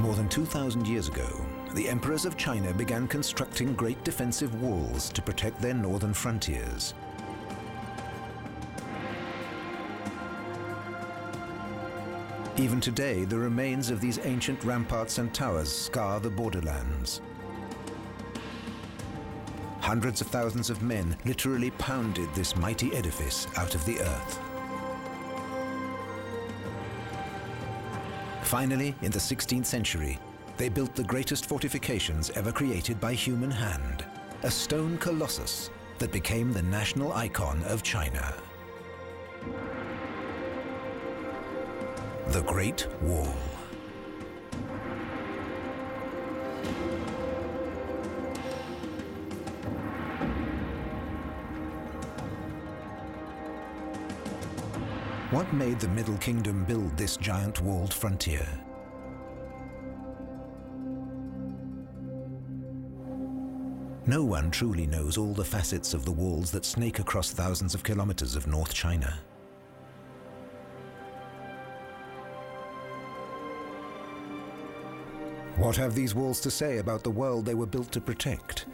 More than 2,000 years ago, the emperors of China began constructing great defensive walls to protect their northern frontiers. Even today, the remains of these ancient ramparts and towers scar the borderlands. Hundreds of thousands of men literally pounded this mighty edifice out of the earth. Finally, in the 16th century, they built the greatest fortifications ever created by human hand, a stone colossus that became the national icon of China. The Great Wall. What made the Middle Kingdom build this giant walled frontier? No one truly knows all the facets of the walls that snake across thousands of kilometers of North China. What have these walls to say about the world they were built to protect?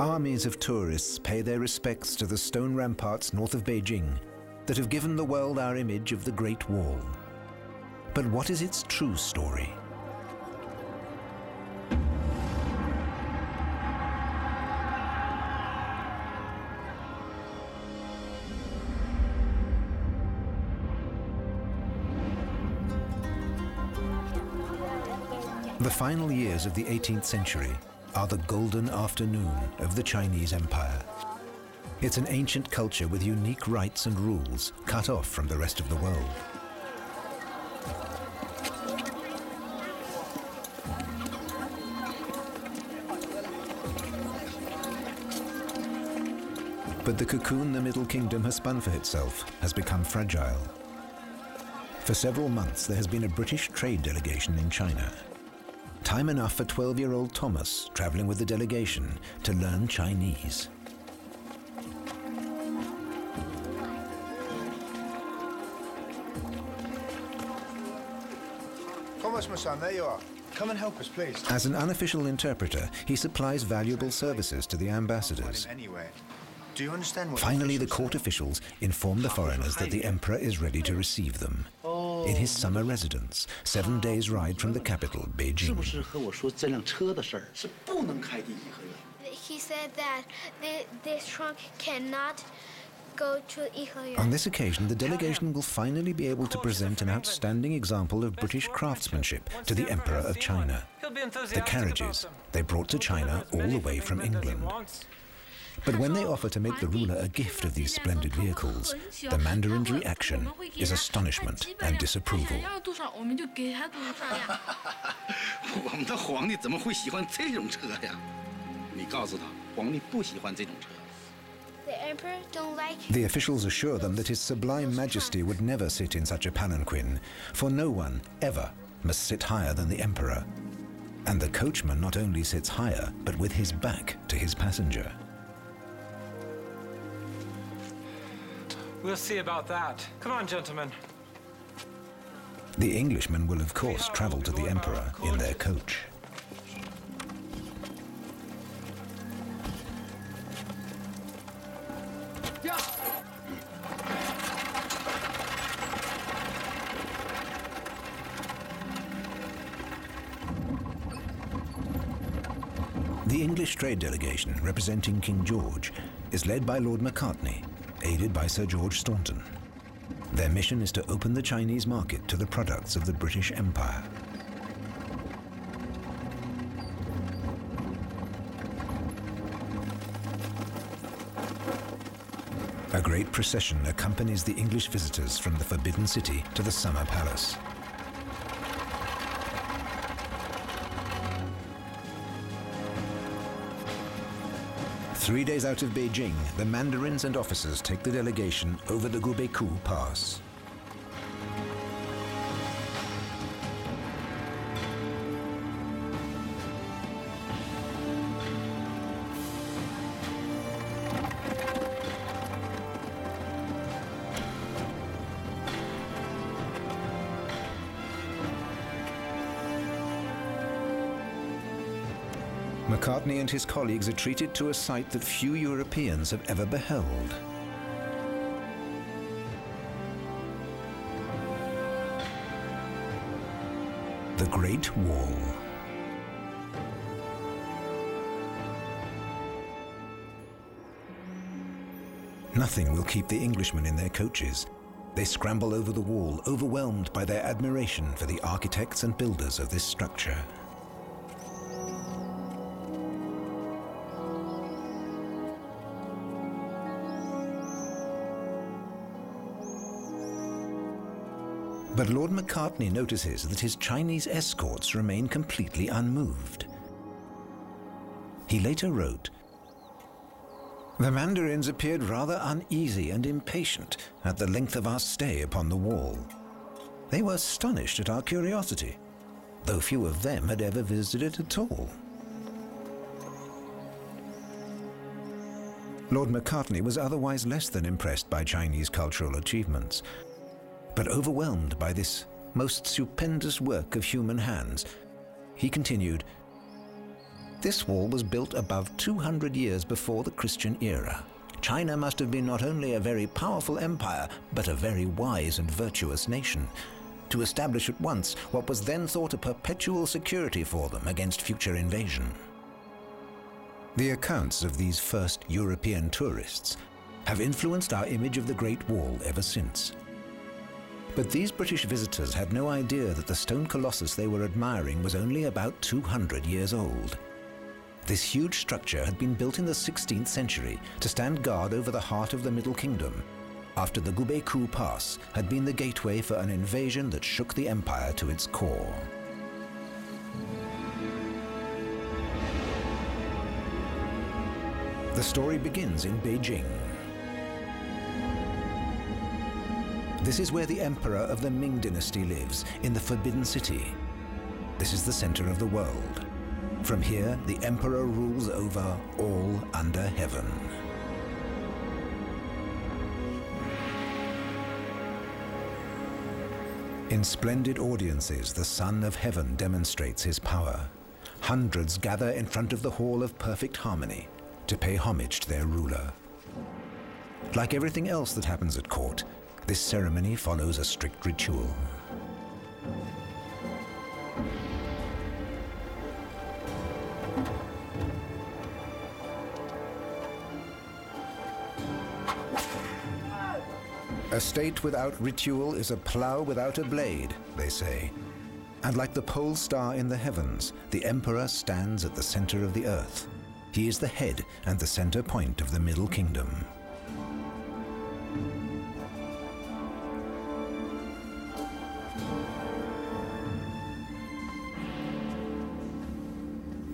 Armies of tourists pay their respects to the stone ramparts north of Beijing that have given the world our image of the Great Wall. But what is its true story? The final years of the 18th century are the golden afternoon of the Chinese Empire. It's an ancient culture with unique rights and rules, cut off from the rest of the world. But the cocoon the Middle Kingdom has spun for itself has become fragile. For several months, there has been a British trade delegation in China. Time enough for 12-year-old Thomas, traveling with the delegation, to learn Chinese. Thomas, my son, there you are. Come and help us, please. As an unofficial interpreter, he supplies valuable services to the ambassadors. Do you understand what? Finally, the court officials inform the foreigners that the emperor is ready to receive them. In his summer residence, 7 days' ride from the capital, Beijing. He said that this trunk cannot go to Yiheyan. On this occasion, the delegation will finally be able to present an outstanding example of British craftsmanship to the Emperor of China. The carriages they brought to China all the way from England. But when they offer to make the ruler a gift of these splendid vehicles, the Mandarin's reaction is astonishment and disapproval. The officials assure them that His Sublime Majesty would never sit in such a palanquin, for no one ever must sit higher than the emperor. And the coachman not only sits higher, but with his back to his passenger. We'll see about that. Come on, gentlemen. The Englishmen will, of course, travel to the emperor in their coach. The English trade delegation, representing King George, is led by Lord Macartney, aided by Sir George Staunton. Their mission is to open the Chinese market to the products of the British Empire. A great procession accompanies the English visitors from the Forbidden City to the Summer Palace. Three days out of Beijing, the mandarins and officers take the delegation over the Gubeikou Pass. Macartney and his colleagues are treated to a sight that few Europeans have ever beheld. The Great Wall. Nothing will keep the Englishmen in their coaches. They scramble over the wall, overwhelmed by their admiration for the architects and builders of this structure. But Lord Macartney notices that his Chinese escorts remain completely unmoved. He later wrote, "The mandarins appeared rather uneasy and impatient at the length of our stay upon the wall. They were astonished at our curiosity, though few of them had ever visited it at all." Lord Macartney was otherwise less than impressed by Chinese cultural achievements, but overwhelmed by this most stupendous work of human hands, he continued, "This wall was built above 200 years before the Christian era. China must have been not only a very powerful empire, but a very wise and virtuous nation, to establish at once what was then thought a perpetual security for them against future invasion." The accounts of these first European tourists have influenced our image of the Great Wall ever since. But these British visitors had no idea that the stone colossus they were admiring was only about 200 years old. This huge structure had been built in the 16th century to stand guard over the heart of the Middle Kingdom, after the Gubeikou Pass had been the gateway for an invasion that shook the empire to its core. The story begins in Beijing. This is where the emperor of the Ming Dynasty lives, in the Forbidden City. This is the center of the world. From here, the emperor rules over all under heaven. In splendid audiences, the Son of Heaven demonstrates his power. Hundreds gather in front of the Hall of Perfect Harmony to pay homage to their ruler. Like everything else that happens at court, this ceremony follows a strict ritual. "A state without ritual is a plough without a blade," they say. And like the pole star in the heavens, the emperor stands at the center of the earth. He is the head and the center point of the Middle Kingdom.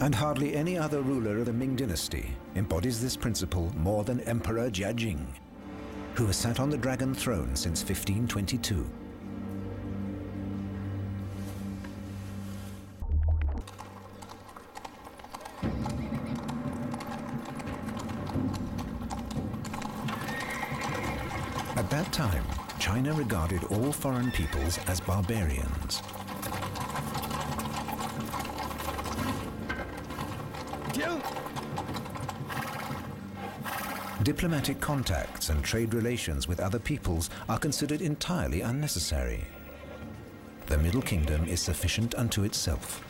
And hardly any other ruler of the Ming Dynasty embodies this principle more than Emperor Jiajing, who has sat on the Dragon Throne since 1522. At that time, China regarded all foreign peoples as barbarians. Diplomatic contacts and trade relations with other peoples are considered entirely unnecessary. The Middle Kingdom is sufficient unto itself.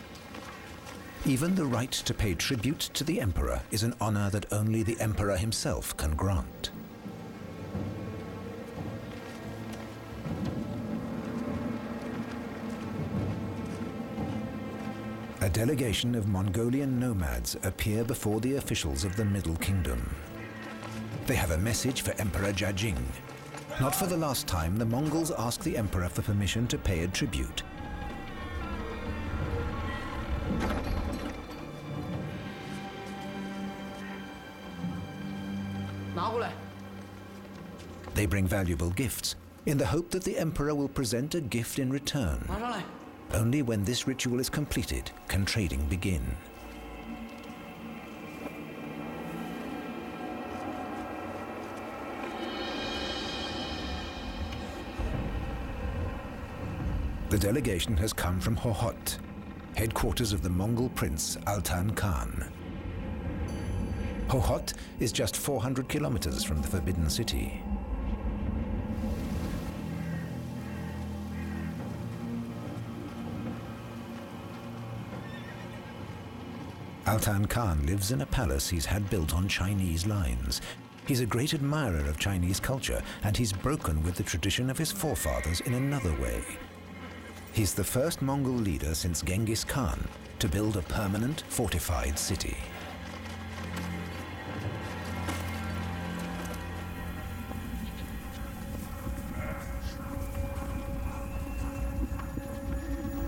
Even the right to pay tribute to the emperor is an honor that only the emperor himself can grant. A delegation of Mongolian nomads appear before the officials of the Middle Kingdom. They have a message for Emperor Jiajing. Not for the last time, the Mongols ask the emperor for permission to pay a tribute. They bring valuable gifts in the hope that the emperor will present a gift in return. Only when this ritual is completed can trading begin. The delegation has come from Hohhot, headquarters of the Mongol prince Altan Khan. Hohhot is just 400 kilometers from the Forbidden City. Altan Khan lives in a palace he's had built on Chinese lines. He's a great admirer of Chinese culture, and he's broken with the tradition of his forefathers in another way. He's the first Mongol leader since Genghis Khan to build a permanent fortified city.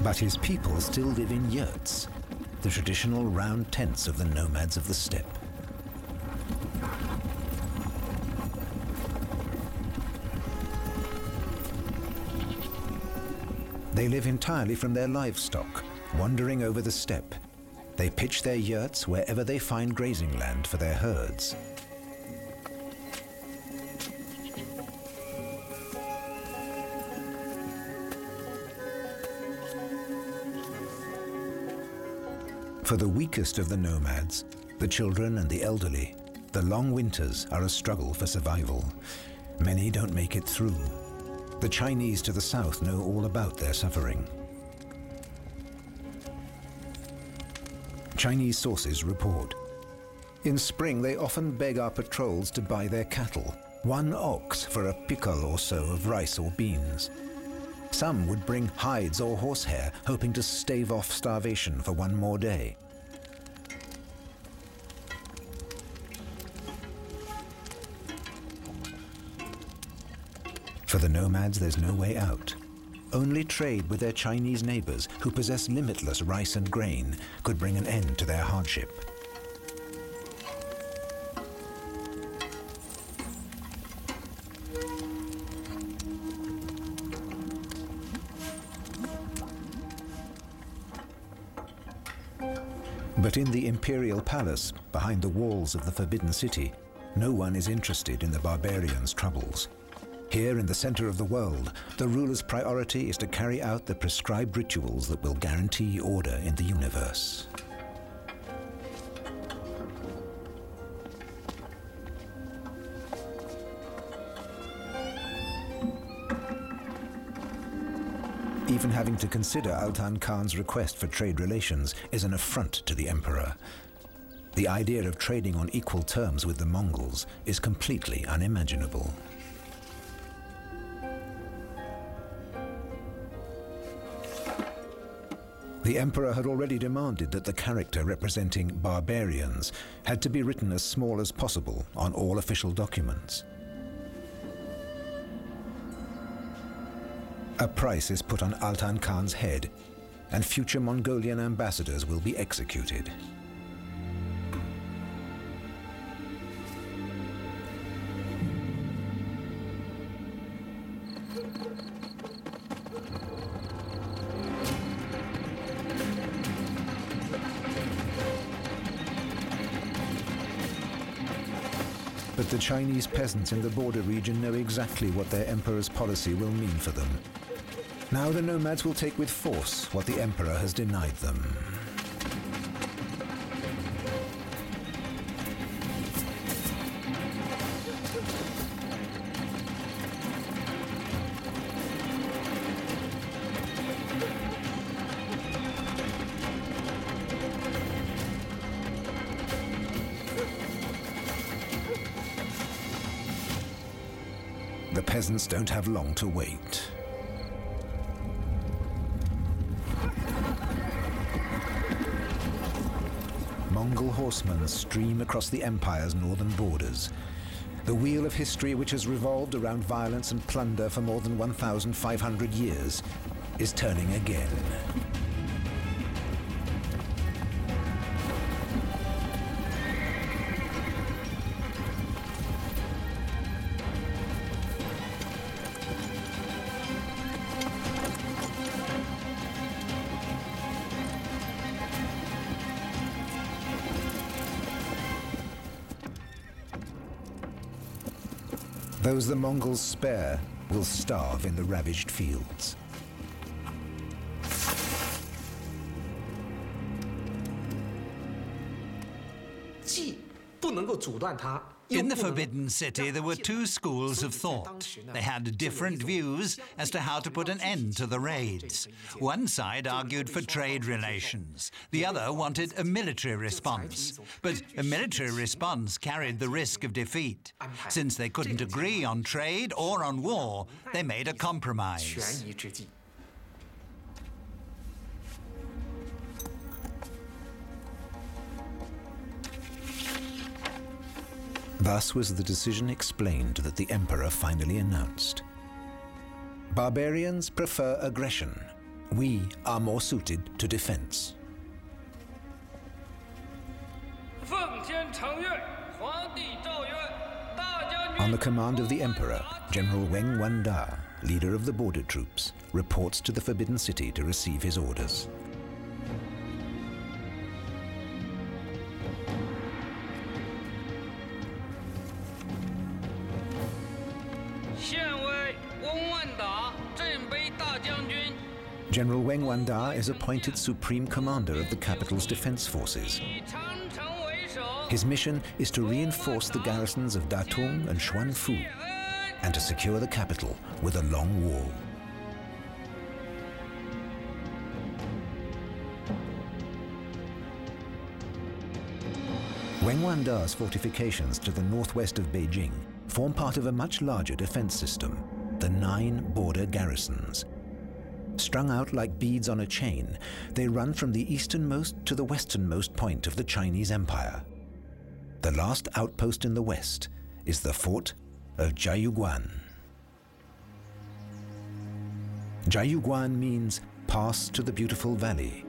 But his people still live in yurts, the traditional round tents of the nomads of the steppe. They live entirely from their livestock, wandering over the steppe. They pitch their yurts wherever they find grazing land for their herds. For the weakest of the nomads, the children and the elderly, the long winters are a struggle for survival. Many don't make it through. The Chinese to the south know all about their suffering. Chinese sources report. In spring, they often beg our patrols to buy their cattle, one ox for a pickle or so of rice or beans. Some would bring hides or horsehair, hoping to stave off starvation for one more day. For the nomads, there's no way out. Only trade with their Chinese neighbors, who possess limitless rice and grain, could bring an end to their hardship. But in the imperial palace, behind the walls of the Forbidden City, no one is interested in the barbarians' troubles. Here in the center of the world, the ruler's priority is to carry out the prescribed rituals that will guarantee order in the universe. Even having to consider Altan Khan's request for trade relations is an affront to the emperor. The idea of trading on equal terms with the Mongols is completely unimaginable. The emperor had already demanded that the character representing barbarians had to be written as small as possible on all official documents. A price is put on Altan Khan's head, and future Mongolian ambassadors will be executed. But the Chinese peasants in the border region know exactly what their emperor's policy will mean for them. Now the nomads will take with force what the emperor has denied them. Peasants don't have long to wait. Mongol horsemen stream across the empire's northern borders. The wheel of history, which has revolved around violence and plunder for more than 1,500 years, is turning again. Those the Mongols spare will starve in the ravaged fields. In the Forbidden City, there were two schools of thought. They had different views as to how to put an end to the raids. One side argued for trade relations. The other wanted a military response. But a military response carried the risk of defeat. Since they couldn't agree on trade or on war, they made a compromise. Thus was the decision explained that the emperor finally announced. Barbarians prefer aggression. We are more suited to defense. On the command of the emperor, General Weng Wanda, leader of the border troops, reports to the Forbidden City to receive his orders. General Weng Wanda is appointed Supreme Commander of the capital's defense forces. His mission is to reinforce the garrisons of Datong and Xuanfu and to secure the capital with a long wall. Weng Wanda's fortifications to the northwest of Beijing form part of a much larger defense system, the 9 border garrisons. Strung out like beads on a chain, they run from the easternmost to the westernmost point of the Chinese Empire. The last outpost in the west is the fort of Jiayuguan. Jiayuguan means pass to the beautiful valley.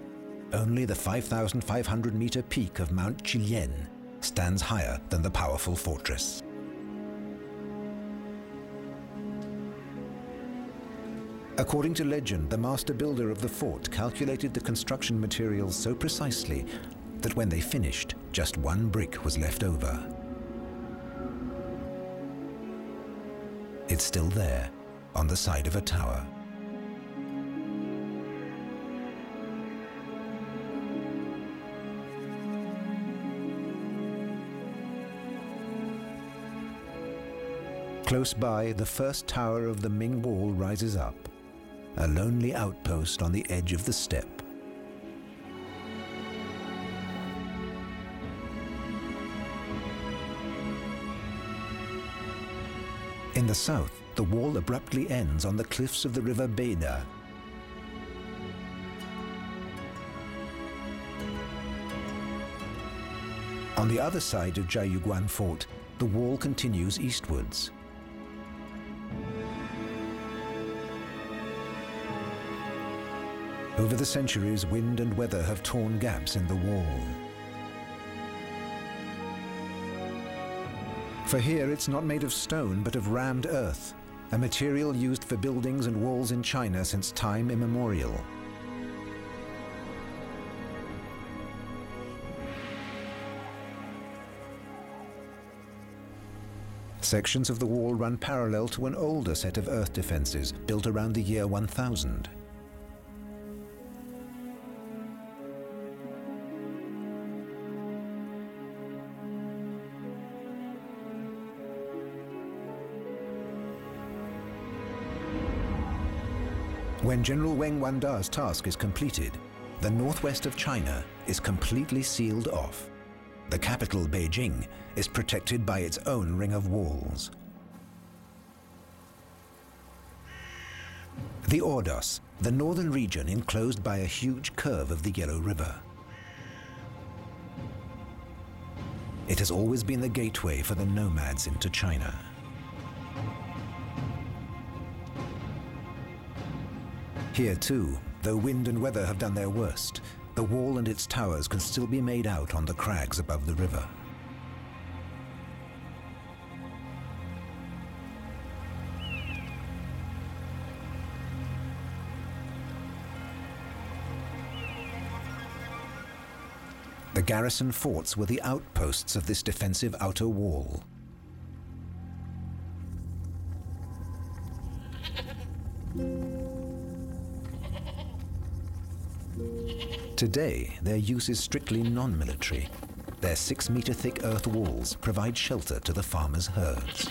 Only the 5,500-meter peak of Mount Qilian stands higher than the powerful fortress. According to legend, the master builder of the fort calculated the construction materials so precisely that when they finished, just one brick was left over. It's still there, on the side of a tower. Close by, the first tower of the Ming Wall rises up. A lonely outpost on the edge of the steppe. In the south, the wall abruptly ends on the cliffs of the river Beida. On the other side of Jiayuguan Fort, the wall continues eastwards. Over the centuries, wind and weather have torn gaps in the wall. For here, it's not made of stone, but of rammed earth, a material used for buildings and walls in China since time immemorial. Sections of the wall run parallel to an older set of earth defenses built around the year 1000. When General Weng Wanda's task is completed, the northwest of China is completely sealed off. The capital, Beijing, is protected by its own ring of walls. The Ordos, the northern region enclosed by a huge curve of the Yellow River. It has always been the gateway for the nomads into China. Here too, though wind and weather have done their worst, the wall and its towers can still be made out on the crags above the river. The garrison forts were the outposts of this defensive outer wall. Today, their use is strictly non-military. Their 6-meter-thick earth walls provide shelter to the farmers' herds.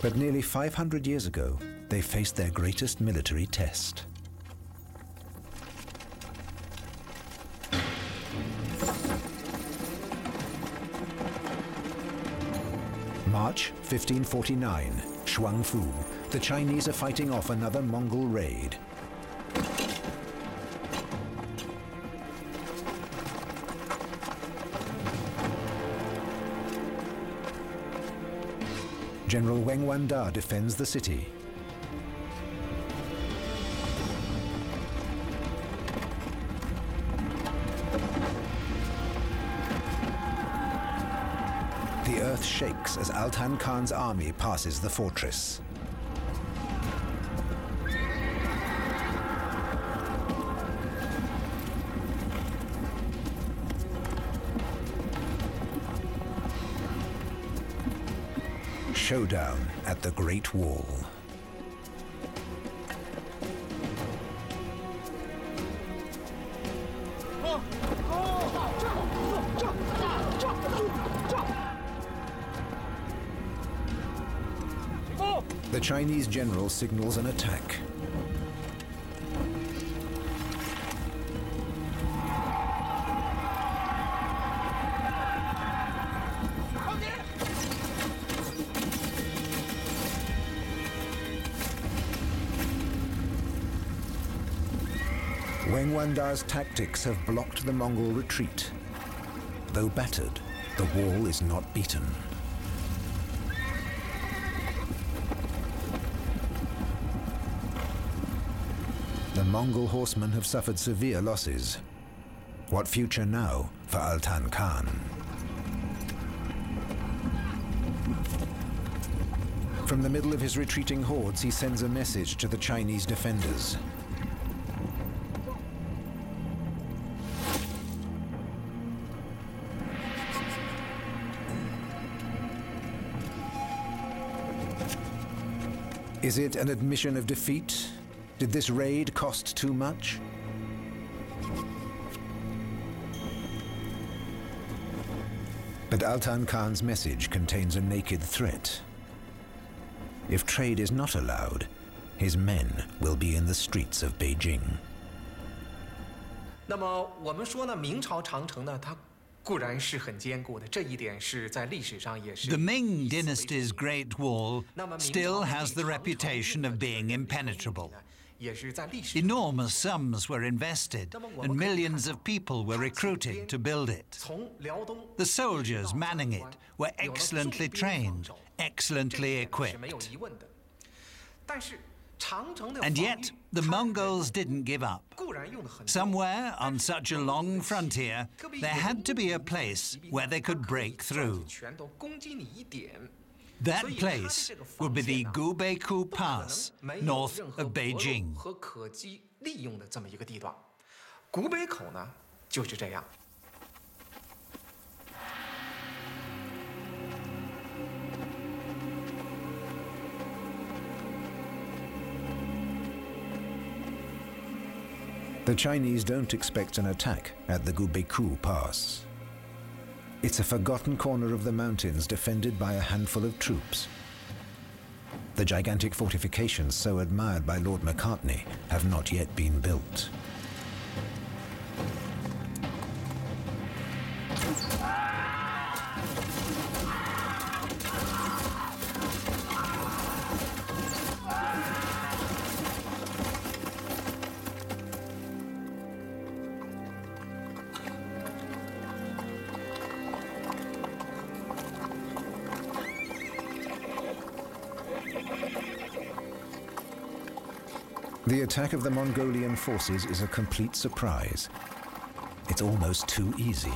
But nearly 500 years ago, they faced their greatest military test. March 1549, Shuangfu, the Chinese are fighting off another Mongol raid. General Weng Wanda defends the city. The earth shakes as Altan Khan's army passes the fortress. Showdown at the Great Wall. The Chinese general signals an attack. Weng Wanda's tactics have blocked the Mongol retreat. Though battered, the wall is not beaten. The Mongol horsemen have suffered severe losses. What future now for Altan Khan? From the middle of his retreating hordes, he sends a message to the Chinese defenders. Is it an admission of defeat? Did this raid cost too much? But Altan Khan's message contains a naked threat. If trade is not allowed, his men will be in the streets of Beijing. 那么我们说呢，明朝长城呢，它 The Ming Dynasty's Great Wall still has the reputation of being impenetrable. Enormous sums were invested and millions of people were recruited to build it. The soldiers manning it were excellently trained, excellently equipped. And yet, the Mongols didn't give up. Somewhere on such a long frontier, there had to be a place where they could break through. That place would be the Gubeikou Pass, north of Beijing. The Chinese don't expect an attack at the Gubeikou Pass. It's a forgotten corner of the mountains defended by a handful of troops. The gigantic fortifications so admired by Lord Macartney have not yet been built. The attack of the Mongolian forces is a complete surprise. It's almost too easy.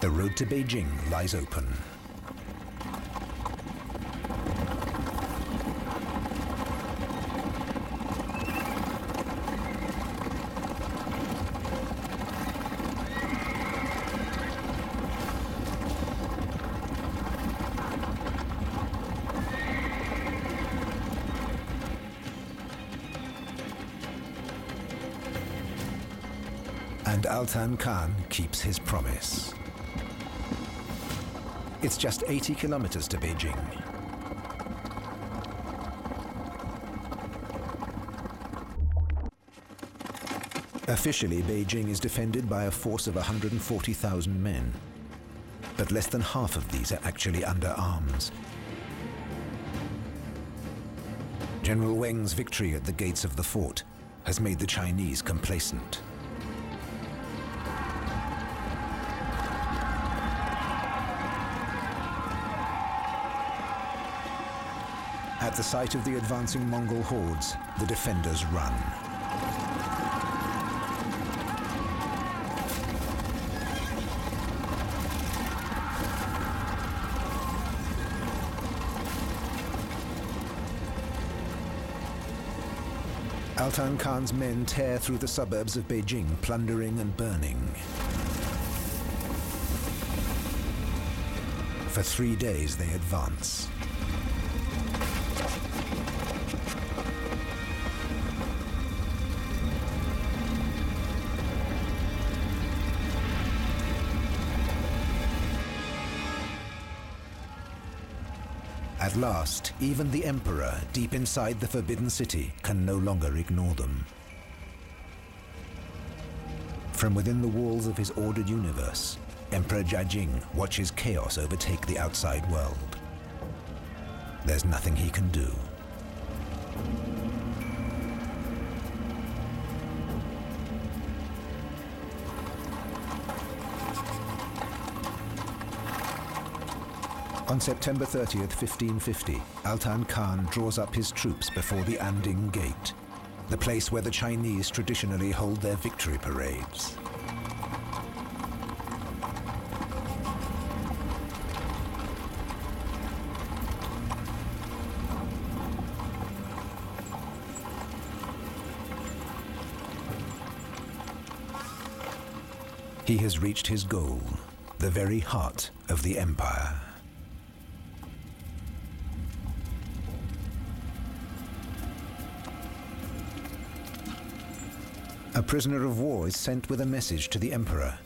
The road to Beijing lies open. and Altan Khan keeps his promise. It's just 80 kilometers to Beijing. Officially, Beijing is defended by a force of 140,000 men, but less than half of these are actually under arms. General Weng's victory at the gates of the fort has made the Chinese complacent. At the sight of the advancing Mongol hordes, the defenders run. Altan Khan's men tear through the suburbs of Beijing, plundering and burning. For 3 days, they advance. At last, even the emperor, deep inside the Forbidden City, can no longer ignore them. From within the walls of his ordered universe, Emperor Jiajing watches chaos overtake the outside world. There's nothing he can do. On September 30th, 1550, Altan Khan draws up his troops before the Anding Gate, the place where the Chinese traditionally hold their victory parades. He has reached his goal, the very heart of the empire. A prisoner of war is sent with a message to the emperor.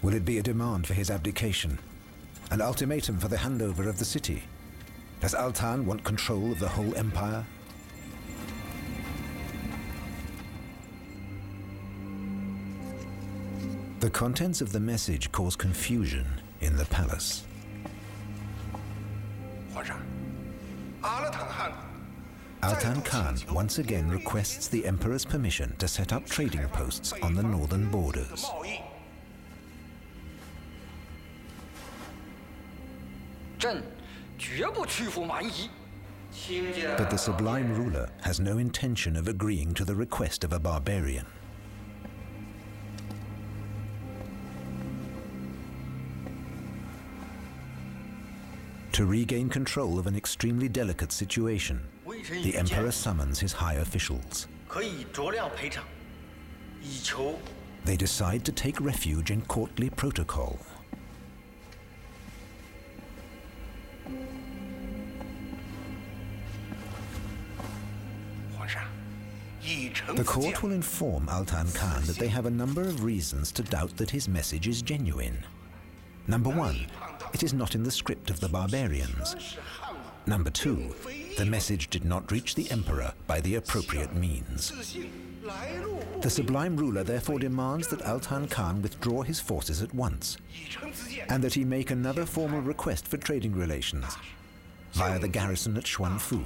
Will it be a demand for his abdication? An ultimatum for the handover of the city? Does Altan want control of the whole empire? The contents of the message cause confusion in the palace. Altan Khan once again requests the emperor's permission to set up trading posts on the northern borders. But the sublime ruler has no intention of agreeing to the request of a barbarian. To regain control of an extremely delicate situation, the emperor summons his high officials. They decide to take refuge in courtly protocol. The court will inform Altan Khan that they have a number of reasons to doubt that his message is genuine. Number one, it is not in the script of the barbarians. Number two, the message did not reach the emperor by the appropriate means. The sublime ruler therefore demands that Altan Khan withdraw his forces at once, and that he make another formal request for trading relations via the garrison at Xuanfu.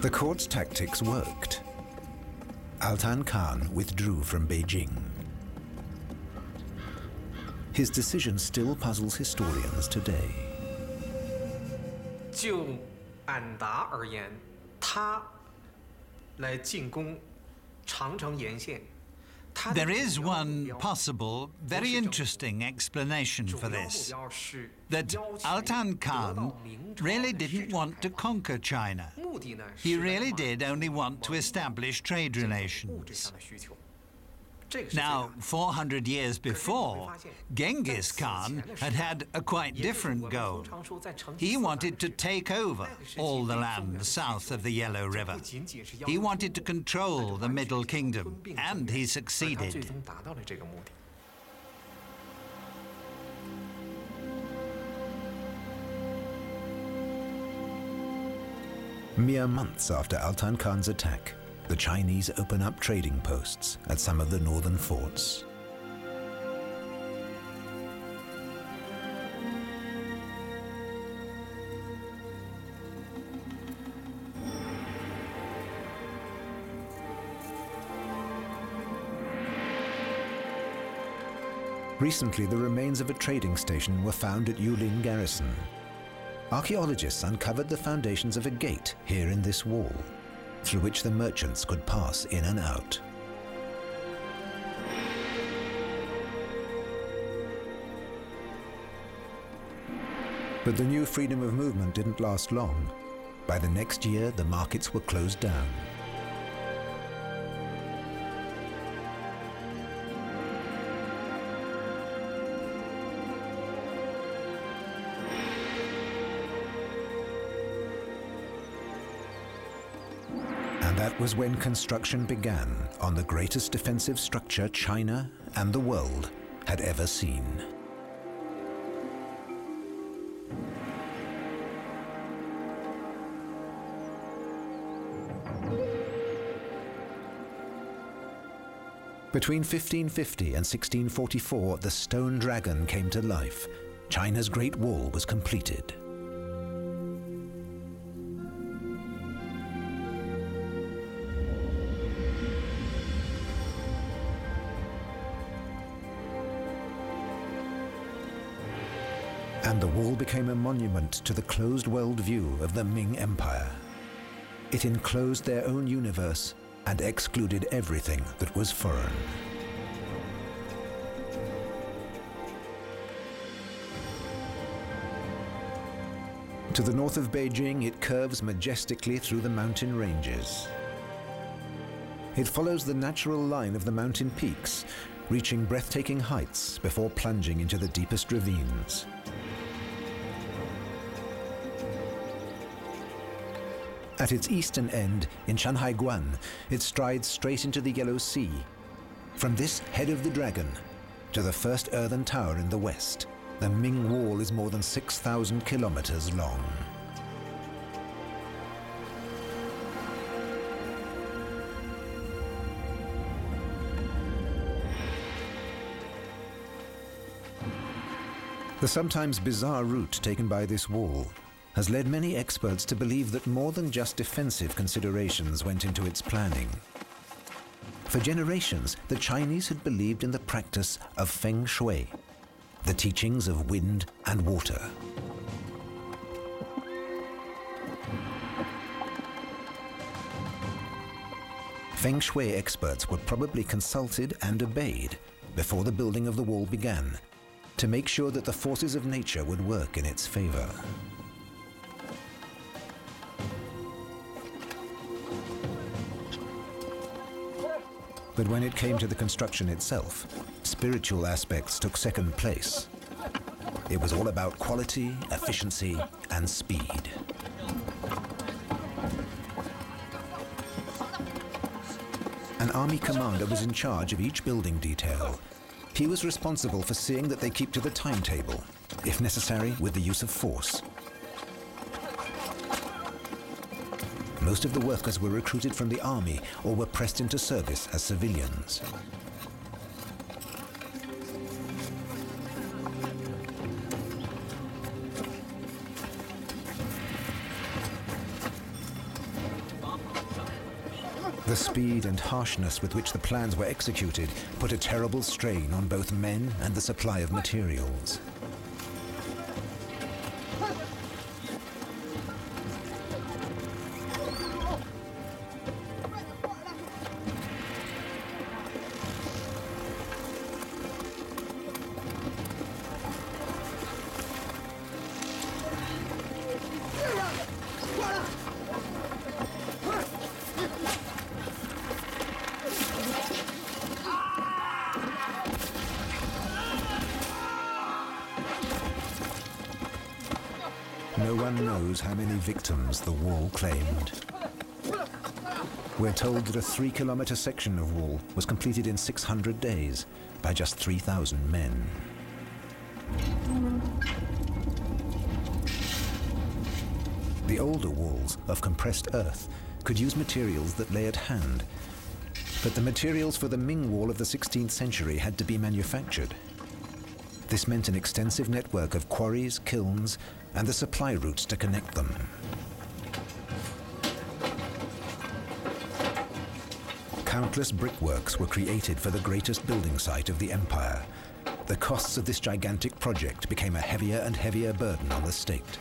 The court's tactics worked. Altan Khan withdrew from Beijing. His decision still puzzles historians today. There is one possible, very interesting explanation for this, that Altan Khan really didn't want to conquer China. He really did only want to establish trade relations. Now, 400 years before, Genghis Khan had a quite different goal. He wanted to take over all the land south of the Yellow River. He wanted to control the Middle Kingdom, and he succeeded. Mere months after Altan Khan's attack, the Chinese open up trading posts at some of the northern forts. Recently, the remains of a trading station were found at Yulin Garrison. Archaeologists uncovered the foundations of a gate here in this wall, through which the merchants could pass in and out. But the new freedom of movement didn't last long. By the next year, the markets were closed down. That was when construction began on the greatest defensive structure China and the world had ever seen. Between 1550 and 1644, the stone dragon came to life. China's Great Wall was completed. And the wall became a monument to the closed world view of the Ming Empire. It enclosed their own universe and excluded everything that was foreign. To the north of Beijing, it curves majestically through the mountain ranges. It follows the natural line of the mountain peaks, reaching breathtaking heights before plunging into the deepest ravines. At its eastern end, in Shanhaiguan, it strides straight into the Yellow Sea. From this head of the dragon to the first earthen tower in the west, the Ming Wall is more than 6,000 kilometers long. The sometimes bizarre route taken by this wall has led many experts to believe that more than just defensive considerations went into its planning. For generations, the Chinese had believed in the practice of feng shui, the teachings of wind and water. Feng shui experts were probably consulted and obeyed before the building of the wall began, to make sure that the forces of nature would work in its favor. But when it came to the construction itself, spiritual aspects took second place. It was all about quality, efficiency, and speed. An army commander was in charge of each building detail. He was responsible for seeing that they keep to the timetable, if necessary, with the use of force. Most of the workers were recruited from the army or were pressed into service as civilians. The speed and harshness with which the plans were executed put a terrible strain on both men and the supply of materials. one knows how many victims the wall claimed. We're told that a 3-kilometer section of wall was completed in 600 days by just 3,000 men. The older walls of compressed earth could use materials that lay at hand, but the materials for the Ming Wall of the 16th century had to be manufactured. This meant an extensive network of quarries, kilns, and the supply routes to connect them. Countless brickworks were created for the greatest building site of the empire. The costs of this gigantic project became a heavier and heavier burden on the state.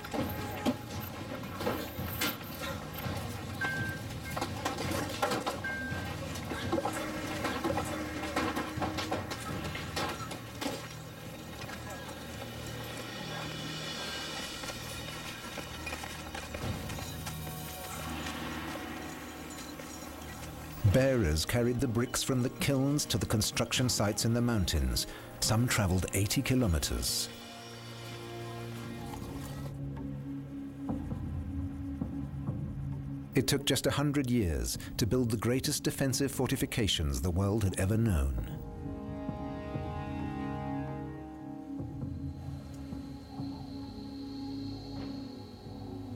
Bearers carried the bricks from the kilns to the construction sites in the mountains. Some traveled 80 kilometers. It took just 100 years to build the greatest defensive fortifications the world had ever known.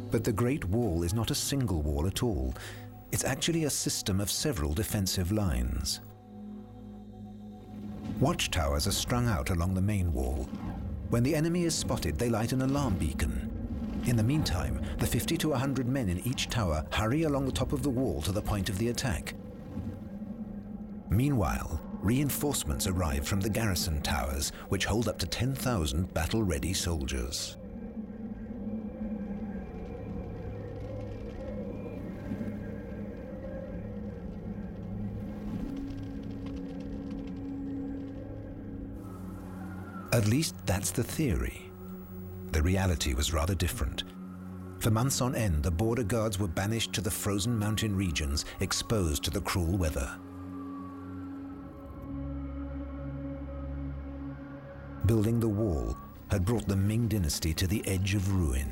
But the Great Wall is not a single wall at all. It's actually a system of several defensive lines. Watchtowers are strung out along the main wall. When the enemy is spotted, they light an alarm beacon. In the meantime, the 50 to 100 men in each tower hurry along the top of the wall to the point of the attack. Meanwhile, reinforcements arrive from the garrison towers, which hold up to 10,000 battle-ready soldiers. At least that's the theory. The reality was rather different. For months on end, the border guards were banished to the frozen mountain regions, exposed to the cruel weather. Building the wall had brought the Ming Dynasty to the edge of ruin.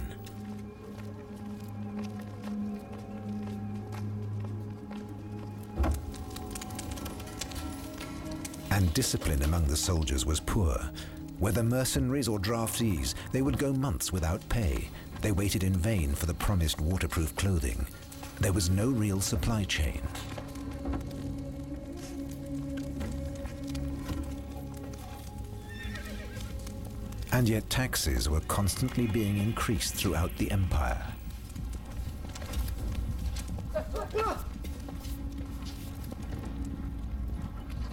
And discipline among the soldiers was poor. Whether mercenaries or draftees, they would go months without pay. They waited in vain for the promised waterproof clothing. There was no real supply chain. And yet taxes were constantly being increased throughout the empire.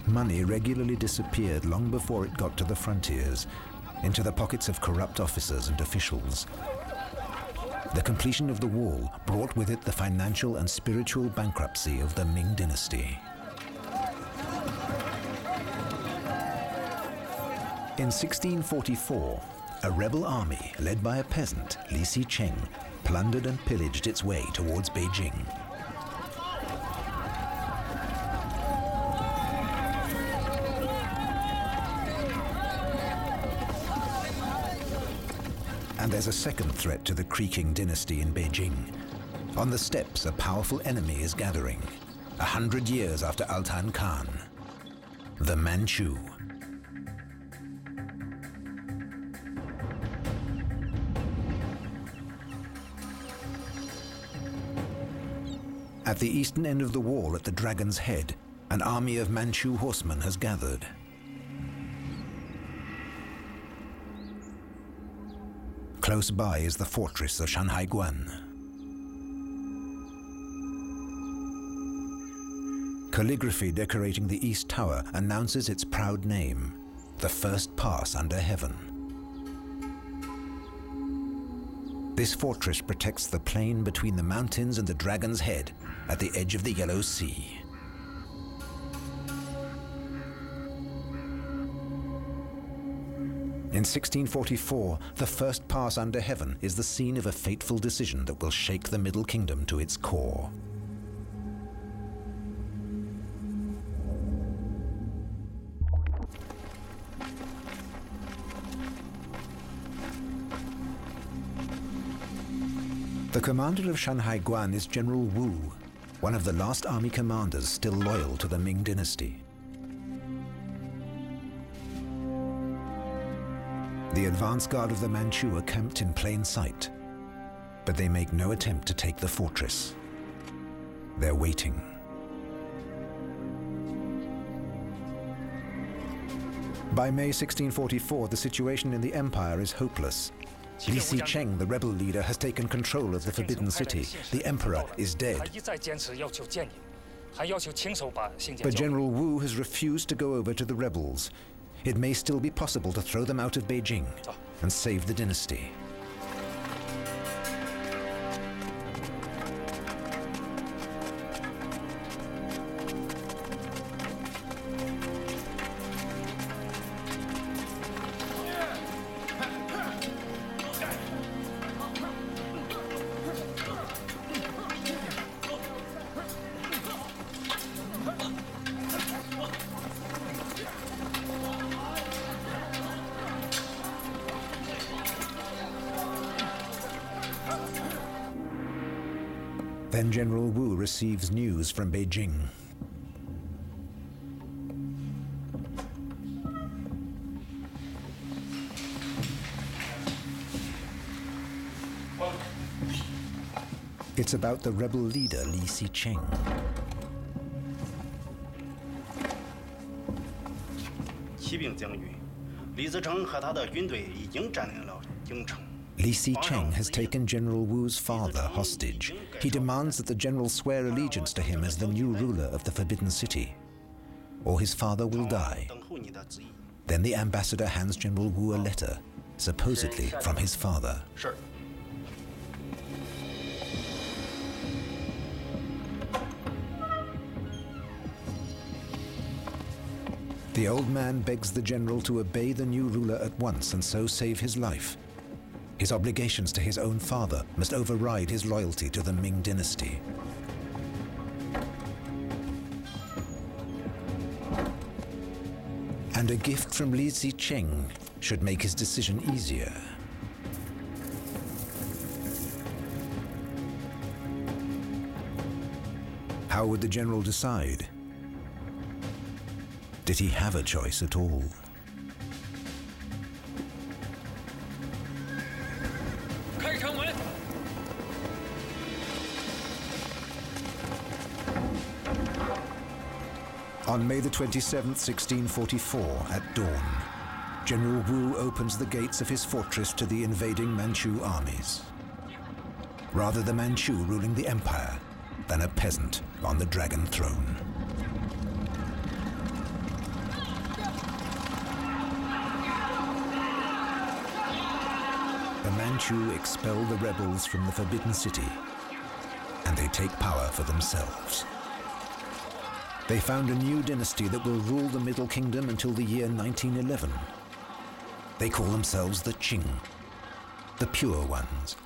Money regularly disappeared long before it got to the frontiers, into the pockets of corrupt officers and officials. The completion of the wall brought with it the financial and spiritual bankruptcy of the Ming Dynasty. In 1644, a rebel army led by a peasant, Li Zicheng, plundered and pillaged its way towards Beijing. And there's a second threat to the creaking dynasty in Beijing. On the steppes, a powerful enemy is gathering, 100 years after Altan Khan, the Manchu. At the eastern end of the wall at the Dragon's Head, an army of Manchu horsemen has gathered. Close by is the fortress of Shanhaiguan. Calligraphy decorating the East Tower announces its proud name, the first pass under heaven. This fortress protects the plain between the mountains and the Dragon's Head at the edge of the Yellow Sea. In 1644, the first pass under heaven is the scene of a fateful decision that will shake the Middle Kingdom to its core. The commander of Shanhaiguan is General Wu, one of the last army commanders still loyal to the Ming Dynasty. The advance guard of the Manchu are camped in plain sight, but they make no attempt to take the fortress. They're waiting. By May 1644, the situation in the empire is hopeless. Li Zicheng, the rebel leader, has taken control of the Forbidden City. The emperor is dead. But General Wu has refused to go over to the rebels. It may still be possible to throw them out of Beijing and save the dynasty. Then General Wu receives news from Beijing. It's about the rebel leader, Li Zicheng. Li Zicheng has taken General Wu's father hostage. He demands that the general swear allegiance to him as the new ruler of the Forbidden City, or his father will die. Then the ambassador hands General Wu a letter, supposedly from his father. The old man begs the general to obey the new ruler at once and so save his life. His obligations to his own father must override his loyalty to the Ming Dynasty. And a gift from Li Zicheng should make his decision easier. How would the general decide? Did he have a choice at all? On May the 27th, 1644, at dawn, General Wu opens the gates of his fortress to the invading Manchu armies. Rather the Manchu ruling the empire than a peasant on the Dragon Throne. The Manchu expel the rebels from the Forbidden City, and they take power for themselves. They found a new dynasty that will rule the Middle Kingdom until the year 1911. They call themselves the Qing, the pure ones.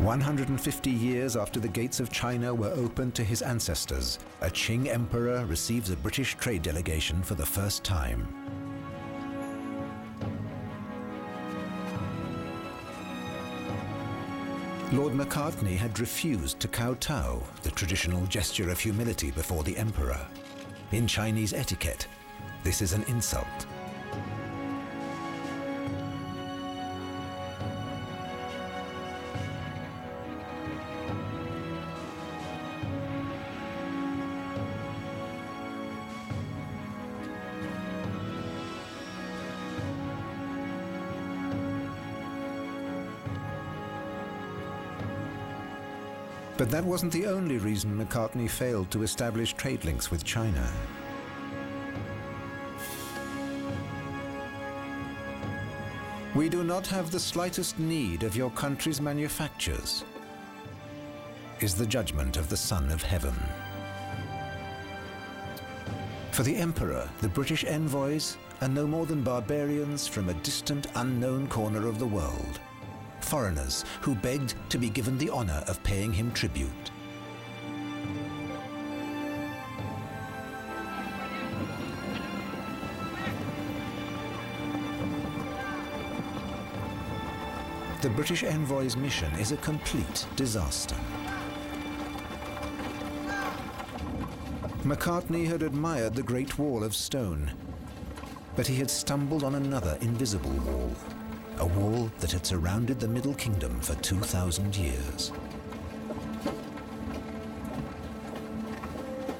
"150 years after the gates of China were opened to his ancestors, a Qing emperor receives a British trade delegation for the first time. Lord Macartney had refused to kowtow, the traditional gesture of humility before the emperor. In Chinese etiquette, this is an insult. But that wasn't the only reason Macartney failed to establish trade links with China. "We do not have the slightest need of your country's manufactures," is the judgment of the Son of Heaven. For the emperor, the British envoys are no more than barbarians from a distant, unknown corner of the world. Foreigners who begged to be given the honor of paying him tribute. the British envoy's mission is a complete disaster. Macartney had admired the Great Wall of Stone, but he had stumbled on another invisible wall, a wall that had surrounded the Middle Kingdom for 2,000 years.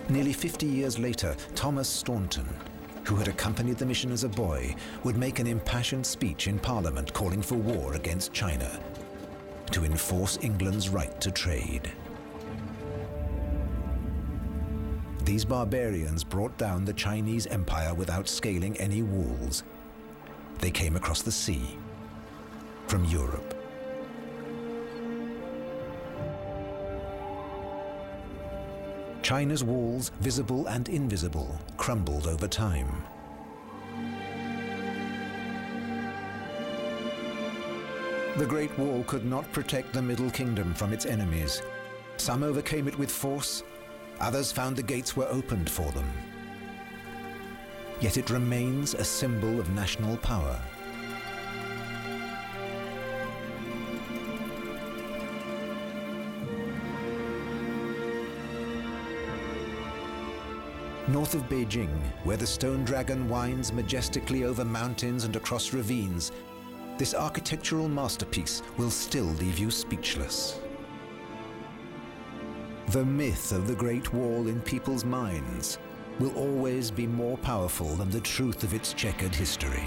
Nearly 50 years later, Thomas Staunton, who had accompanied the mission as a boy, would make an impassioned speech in Parliament calling for war against China to enforce England's right to trade. These barbarians brought down the Chinese Empire without scaling any walls. They came across the sea from Europe. China's walls, visible and invisible, crumbled over time. The Great Wall could not protect the Middle Kingdom from its enemies. Some overcame it with force. Others found the gates were opened for them. Yet it remains a symbol of national power. North of Beijing, where the stone dragon winds majestically over mountains and across ravines, this architectural masterpiece will still leave you speechless. The myth of the Great Wall in people's minds will always be more powerful than the truth of its checkered history.